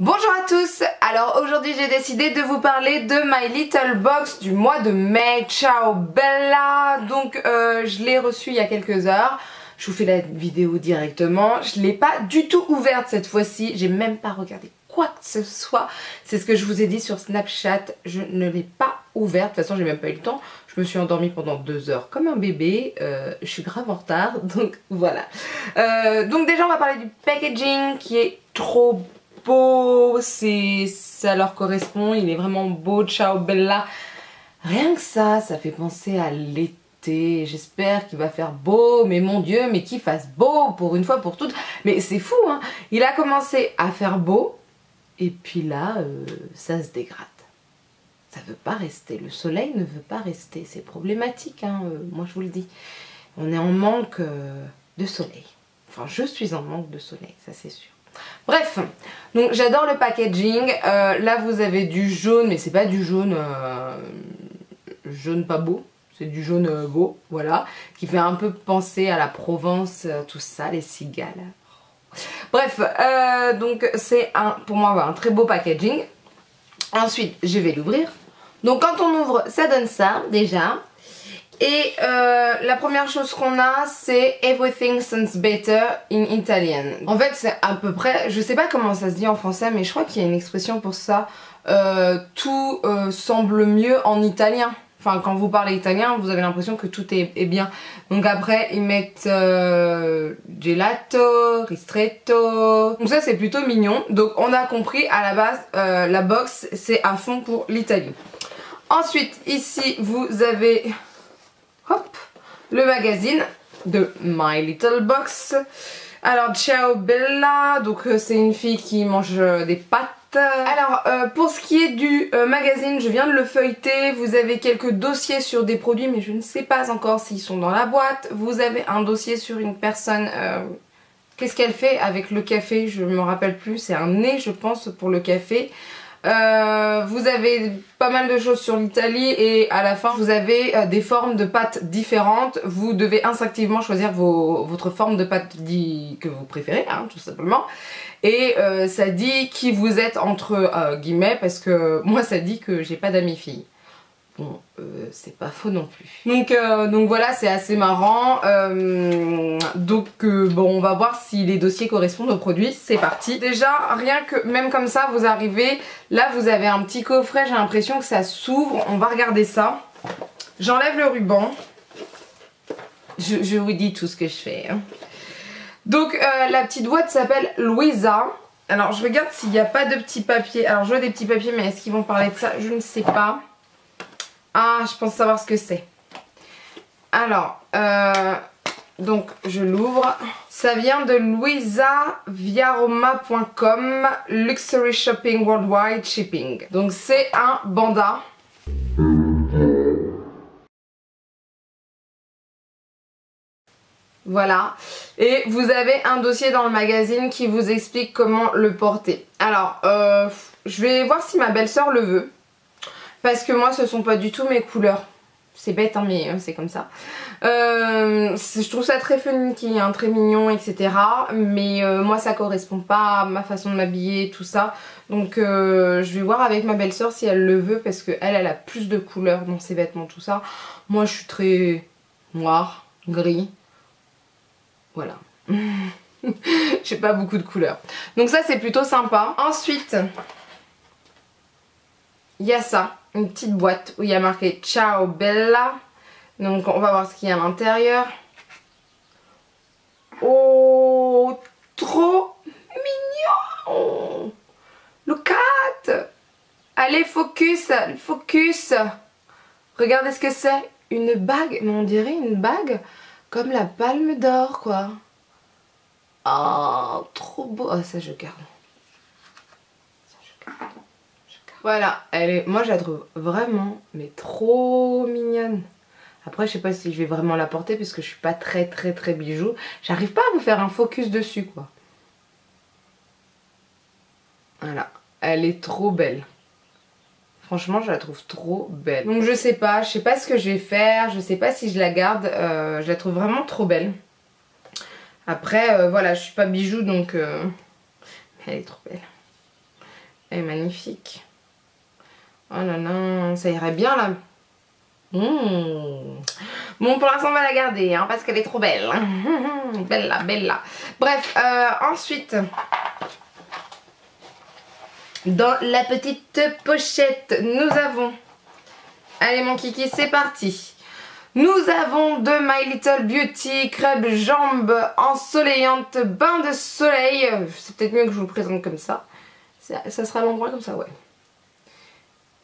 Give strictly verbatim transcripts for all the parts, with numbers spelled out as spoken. Bonjour à tous. Alors aujourd'hui j'ai décidé de vous parler de My Little Box du mois de mai. Ciao Bella. Donc euh, je l'ai reçue il y a quelques heures. Je vous fais la vidéo directement. Je ne l'ai pas du tout ouverte cette fois-ci. J'ai même pas regardé quoi que ce soit. C'est ce que je vous ai dit sur Snapchat. Je ne l'ai pas ouverte. De toute façon j'ai même pas eu le temps. Je me suis endormie pendant deux heures comme un bébé, euh, je suis grave en retard, donc voilà. Euh, donc déjà on va parler du packaging qui est trop beau, ça leur correspond, il est vraiment beau, ciao Bella. Rien que ça, ça fait penser à l'été, j'espère qu'il va faire beau, mais mon Dieu, mais qu'il fasse beau pour une fois pour toutes. Mais c'est fou, hein, il a commencé à faire beau, et puis là, euh, ça se dégrade. Ça veut pas rester, le soleil ne veut pas rester, c'est problématique, hein, euh, moi je vous le dis. On est en manque euh, de soleil, enfin je suis en manque de soleil, ça c'est sûr. Bref, donc j'adore le packaging, euh, là vous avez du jaune, mais c'est pas du jaune, euh, jaune pas beau, c'est du jaune euh, beau, voilà, qui fait un peu penser à la Provence, euh, tout ça, les cigales. Bref, euh, donc c'est un, pour moi un très beau packaging. Ensuite, je vais l'ouvrir. Donc quand on ouvre, ça donne ça, déjà. Et euh, la première chose qu'on a, c'est Everything Sounds Better in Italian. En fait, c'est à peu près, je sais pas comment ça se dit en français, mais je crois qu'il y a une expression pour ça. Euh, tout euh, semble mieux en italien. Enfin, quand vous parlez italien, vous avez l'impression que tout est, est bien. Donc après, ils mettent euh, gelato, ristretto. Donc ça, c'est plutôt mignon. Donc on a compris, à la base, euh, la box, c'est à fond pour l'Italie. Ensuite, ici, vous avez hop, le magazine de My Little Box. Alors, ciao Bella. Donc euh, c'est une fille qui mange euh, des pâtes. Alors euh, pour ce qui est du euh, magazine, je viens de le feuilleter, vous avez quelques dossiers sur des produits mais je ne sais pas encore s'ils sont dans la boîte. Vous avez un dossier sur une personne, euh, qu'est-ce qu'elle fait avec le café, je ne me rappelle plus, c'est un nez je pense pour le café. Euh, vous avez pas mal de choses sur l'Italie et à la fin vous avez euh, des formes de pâtes différentes. Vous devez instinctivement choisir vos, votre forme de pâte que vous préférez, hein, tout simplement. Et euh, ça dit qui vous êtes entre euh, guillemets, parce que moi ça dit que j'ai pas d'amis filles. Bon, euh, c'est pas faux non plus. Donc, euh, donc voilà, c'est assez marrant. Euh, donc euh, bon, on va voir si les dossiers correspondent aux produits. C'est parti. Déjà, rien que, même comme ça, vous arrivez. Là, vous avez un petit coffret. J'ai l'impression que ça s'ouvre. On va regarder ça. J'enlève le ruban. Je, je vous dis tout ce que je fais, hein. Donc euh, la petite boîte s'appelle Luisa. Alors je regarde s'il n'y a pas de petits papiers. Alors je vois des petits papiers, mais est-ce qu'ils vont parler de ça? Je ne sais pas. Ah, je pense savoir ce que c'est. Alors, euh, donc je l'ouvre. Ça vient de Luisa Viaroma point com, Luxury Shopping Worldwide Shipping. Donc c'est un bandana. Voilà. Et vous avez un dossier dans le magazine qui vous explique comment le porter. Alors, euh, je vais voir si ma belle-sœur le veut. Parce que moi ce sont pas du tout mes couleurs. C'est bête hein, mais c'est comme ça. euh, Je trouve ça très funky hein, très mignon etc. Mais euh, moi ça correspond pas à ma façon de m'habiller tout ça. Donc euh, je vais voir avec ma belle-sœur si elle le veut. Parce qu'elle elle a plus de couleurs dans ses vêtements tout ça. Moi je suis très noire, gris. Voilà. J'ai pas beaucoup de couleurs. Donc ça c'est plutôt sympa. Ensuite il y a ça, une petite boîte où il y a marqué Ciao Bella. Donc on va voir ce qu'il y a à l'intérieur. Oh, trop mignon. Look at. Allez, focus, focus. Regardez ce que c'est. Une bague, mais on dirait une bague comme la palme d'or, quoi. Oh, trop beau. Oh, ça je garde. Ça je garde. Voilà, elle est, moi je la trouve vraiment, mais trop mignonne. Après je sais pas si je vais vraiment la porter parce que je suis pas très très très bijou. J'arrive pas à vous faire un focus dessus quoi. Voilà, elle est trop belle. Franchement je la trouve trop belle. Donc je sais pas, je sais pas ce que je vais faire, je sais pas si je la garde, euh, je la trouve vraiment trop belle. Après euh, voilà, je suis pas bijou donc euh... elle est trop belle. Elle est magnifique. Oh là là, ça irait bien là. Mmh. Bon, pour l'instant on va la garder hein, parce qu'elle est trop belle. Bella, bella. Bref, euh, ensuite, dans la petite pochette, nous avons... Allez mon kiki, c'est parti. Nous avons de My Little Beauty, crêpe jambes ensoleillante, bain de soleil. C'est peut-être mieux que je vous le présente comme ça. Ça, ça sera l'endroit comme ça, ouais.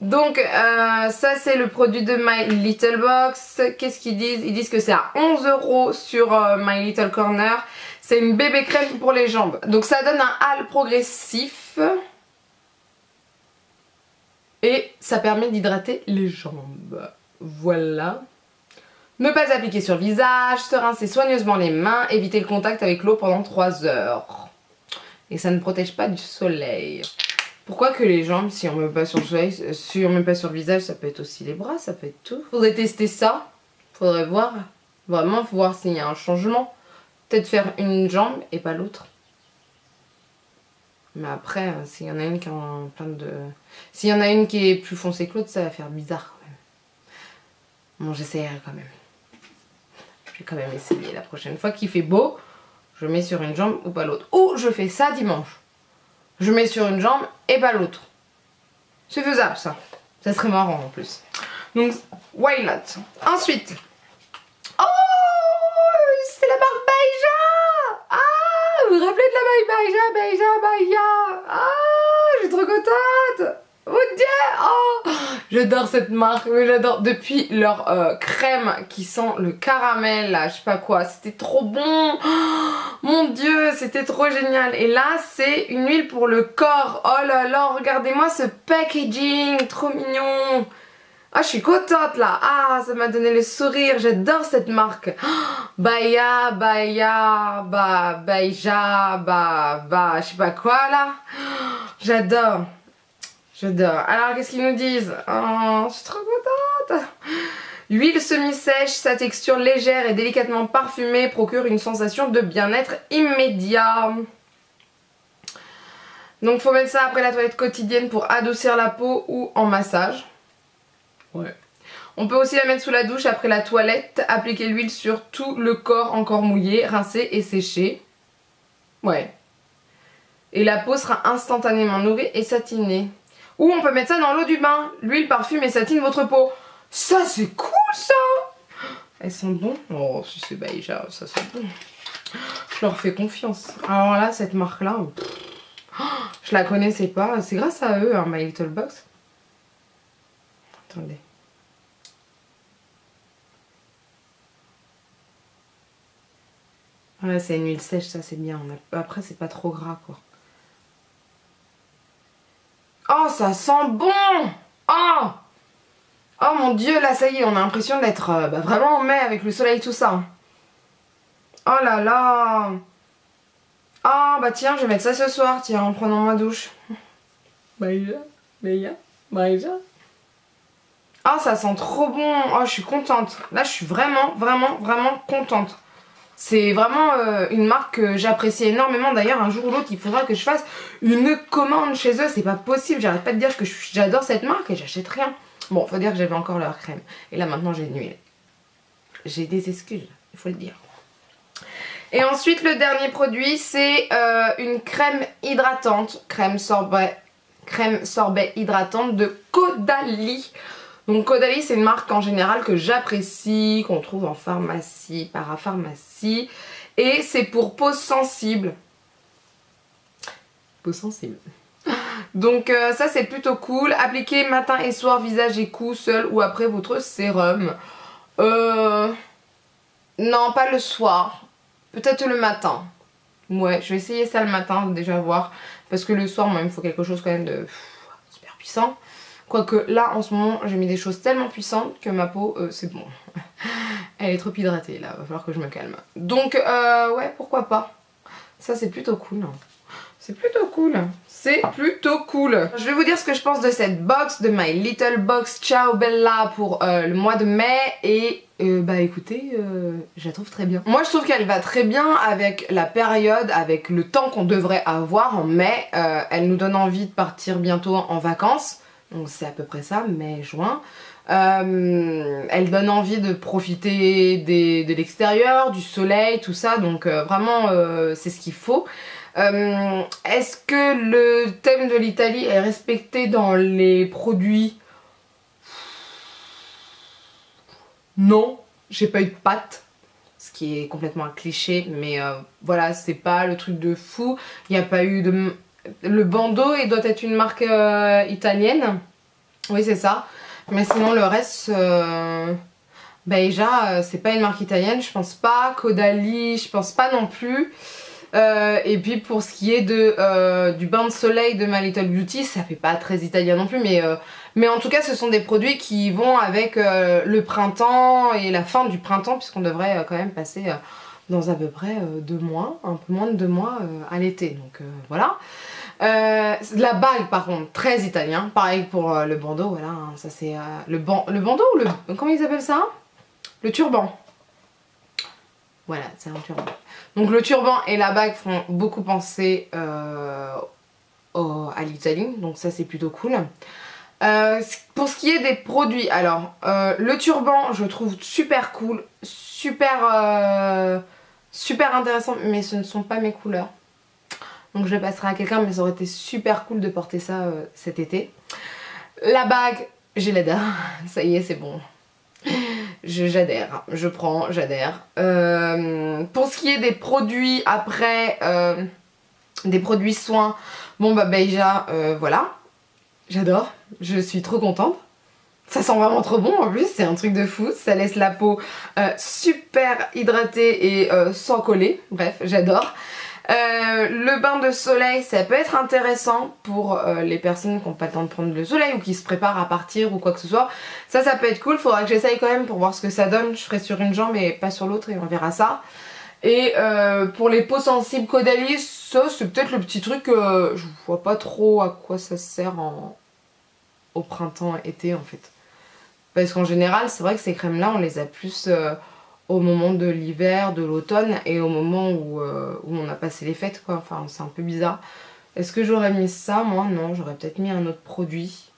Donc euh, ça c'est le produit de My Little Box. Qu'est-ce qu'ils disent? Ils disent que c'est à onze euros sur euh, My Little Corner. C'est une bébé crème pour les jambes. Donc ça donne un halo progressif. Et ça permet d'hydrater les jambes. Voilà. Ne pas appliquer sur le visage, se rincer soigneusement les mains, éviter le contact avec l'eau pendant trois heures. Et ça ne protège pas du soleil. Pourquoi que les jambes, si on ne met pas sur le soleil, si on ne met pas sur le visage, ça peut être aussi les bras, ça peut être tout. Faudrait tester ça, faudrait voir, vraiment, faut voir s'il y a un changement. Peut-être faire une jambe et pas l'autre. Mais après, s'il y en a une qui a plein de... S'il y en a une qui est plus foncée que l'autre, ça va faire bizarre quand même. Bon, j'essayerai quand même. Je vais quand même essayer la prochaine fois qu'il fait beau, je mets sur une jambe ou pas l'autre. Ou je fais ça dimanche. Je mets sur une jambe et pas l'autre. C'est faisable ça. Ça serait marrant en plus. Donc, why not? Ensuite. Oh! C'est la marque Baïja! Ah! Vous vous rappelez de la marque Baïja? Baïja, Baïja! Ah! Je suis trop contente! Oh Dieu! Oh! J'adore cette marque. Mais j'adore. Depuis leur euh, crème qui sent le caramel, là, je sais pas quoi. C'était trop bon! Oh mon Dieu, c'était trop génial. Et là, c'est une huile pour le corps. Oh là là, regardez-moi ce packaging, trop mignon. Ah, je suis contente là. Ah, ça m'a donné le sourire. J'adore cette marque. Oh, Baïja, Baïja, bah, Baïja, bah, bah, je sais pas quoi là. Oh, j'adore, j'adore. Alors, qu'est-ce qu'ils nous disent? Oh, je suis trop contente. Huile semi-sèche, sa texture légère et délicatement parfumée procure une sensation de bien-être immédiat. Donc faut mettre ça après la toilette quotidienne pour adoucir la peau ou en massage. Ouais. On peut aussi la mettre sous la douche après la toilette, appliquer l'huile sur tout le corps encore mouillé, rincer et sécher. Ouais. Et la peau sera instantanément nourrie et satinée. Ou on peut mettre ça dans l'eau du bain. L'huile parfume et satine votre peau. Ça c'est cool ça. Elles sont bonnes. Oh si c'est Baïja, ça sent bon. Je leur fais confiance. Alors là cette marque là, oh, je la connaissais pas. C'est grâce à eux hein, My Little Box. Attendez. Ouais, c'est une huile sèche, ça c'est bien. On a... Après c'est pas trop gras quoi. Oh ça sent bon. Oh Oh mon Dieu, là ça y est, on a l'impression d'être euh, bah, vraiment en mai avec le soleil tout ça. Oh là là. Oh bah tiens, je vais mettre ça ce soir, tiens, en prenant ma douche. Baïja, Baïja, Baïja. Oh ça sent trop bon, oh je suis contente. Là je suis vraiment, vraiment, vraiment contente. C'est vraiment euh, une marque que j'apprécie énormément. D'ailleurs un jour ou l'autre il faudra que je fasse une commande chez eux, c'est pas possible. J'arrête pas de dire que j'adore cette marque et j'achète rien. Bon, faut dire que j'avais encore leur crème. Et là, maintenant, j'ai une huile. J'ai des excuses, il faut le dire. Et ensuite, le dernier produit, c'est euh, une crème hydratante. Crème sorbet, crème sorbet hydratante de Caudalie. Donc, Caudalie, c'est une marque en général que j'apprécie, qu'on trouve en pharmacie, parapharmacie. Et c'est pour peau sensible. Peau sensible. Donc euh, ça c'est plutôt cool. Appliquez matin et soir, visage et cou, seul ou après votre sérum. Euh... Non, pas le soir. Peut-être le matin. Ouais, je vais essayer ça le matin, déjà voir. Parce que le soir, moi, il me faut quelque chose quand même de pff, super puissant. Quoique là, en ce moment, j'ai mis des choses tellement puissantes que ma peau, euh, c'est bon. Elle est trop hydratée là, va falloir que je me calme. Donc euh, ouais, pourquoi pas. Ça c'est plutôt cool. Hein. C'est plutôt cool. C'est plutôt cool. Je vais vous dire ce que je pense de cette box, de My Little Box Ciao Bella pour euh, le mois de mai. Et euh, bah écoutez, euh, je la trouve très bien. Moi je trouve qu'elle va très bien avec la période, avec le temps qu'on devrait avoir en mai. Euh, elle nous donne envie de partir bientôt en vacances. Donc c'est à peu près ça, mai, juin. Euh, elle donne envie de profiter des, de l'extérieur, du soleil, tout ça. Donc euh, vraiment euh, c'est ce qu'il faut. Euh, Est-ce que le thème de l'Italie est respecté dans les produits? Non, j'ai pas eu de pâte, ce qui est complètement un cliché, mais euh, voilà, c'est pas le truc de fou. Il n'y a pas eu de... Le bandeau, il doit être une marque euh, italienne. Oui, c'est ça. Mais sinon, le reste... Euh... Baïja, euh, c'est pas une marque italienne, je pense pas. Caudalie, je pense pas non plus. Euh, et puis pour ce qui est de, euh, du bain de soleil de My Little Beauty, ça fait pas très italien non plus, mais, euh, mais en tout cas ce sont des produits qui vont avec euh, le printemps et la fin du printemps, puisqu'on devrait euh, quand même passer euh, dans à peu près euh, deux mois, un peu moins de deux mois euh, à l'été, donc euh, voilà. Euh, la bague par contre, très italien, pareil pour euh, le bandeau, voilà, hein, ça c'est euh, le, ban le bandeau ou le... comment ils appellent ça? Le turban. Voilà, c'est un turban. Donc le turban et la bague font beaucoup penser euh, au, à l'Italie. Donc ça c'est plutôt cool. Euh, pour ce qui est des produits, alors euh, le turban je trouve super cool, super, euh, super intéressant, mais ce ne sont pas mes couleurs. Donc je le passerai à quelqu'un, mais ça aurait été super cool de porter ça euh, cet été. La bague, j'ai l'adore, ça y est c'est bon. J'adhère, je prends, j'adhère. Euh, pour ce qui est des produits après, euh, des produits soins, bon bah Baïja, euh, voilà, j'adore, je suis trop contente. Ça sent vraiment trop bon en plus, c'est un truc de fou, ça laisse la peau euh, super hydratée et euh, sans coller, bref, j'adore. Euh, le bain de soleil, ça peut être intéressant pour euh, les personnes qui n'ont pas le temps de prendre le soleil ou qui se préparent à partir ou quoi que ce soit. Ça, ça peut être cool, faudra que j'essaye quand même pour voir ce que ça donne. Je ferai sur une jambe et pas sur l'autre et on verra ça. Et euh, pour les peaux sensibles Caudalie, ça c'est peut-être le petit truc, euh, je vois pas trop à quoi ça sert en... au printemps, été en fait. Parce qu'en général, c'est vrai que ces crèmes-là, on les a plus... Euh... au moment de l'hiver, de l'automne et au moment où, euh, où on a passé les fêtes quoi, enfin c'est un peu bizarre. Est-ce que j'aurais mis ça? Moi non, j'aurais peut-être mis un autre produit.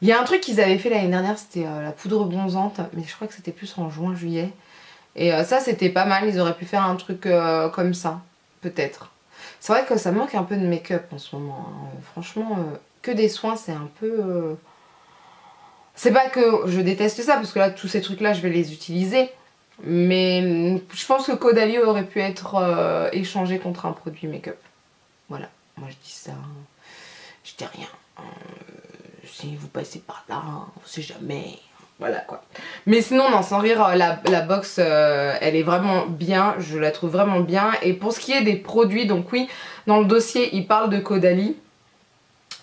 Il y a un truc qu'ils avaient fait l'année dernière, c'était euh, la poudre bronzante, mais je crois que c'était plus en juin, juillet. Et euh, ça c'était pas mal, ils auraient pu faire un truc euh, comme ça, peut-être. C'est vrai que ça manque un peu de make-up en ce moment, hein. Franchement, euh, que des soins c'est un peu... Euh... C'est pas que je déteste ça, parce que là tous ces trucs là je vais les utiliser. Mais je pense que Caudalie aurait pu être euh, échangé contre un produit make-up. Voilà, moi je dis ça, je dis rien. Euh, si vous passez par là, on sait jamais. Voilà quoi. Mais sinon, non, sans rire, la, la box, euh, elle est vraiment bien. Je la trouve vraiment bien. Et pour ce qui est des produits, donc oui, dans le dossier, il parle de Caudalie.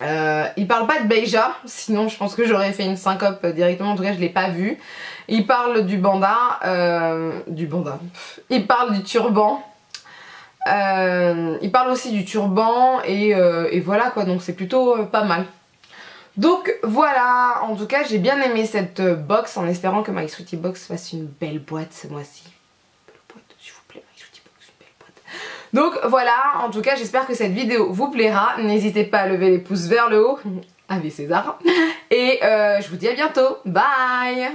Euh, il parle pas de Baïja, sinon je pense que j'aurais fait une syncope directement, en tout cas je l'ai pas vu. Il parle du bandana, euh, du bandana, il parle du turban, euh, il parle aussi du turban et, euh, et voilà quoi, donc c'est plutôt euh, pas mal. Donc voilà, en tout cas j'ai bien aimé cette box en espérant que My Sweetie Box fasse une belle boîte ce mois-ci. Donc voilà, en tout cas j'espère que cette vidéo vous plaira, n'hésitez pas à lever les pouces vers le haut, avec César, et euh, je vous dis à bientôt, bye.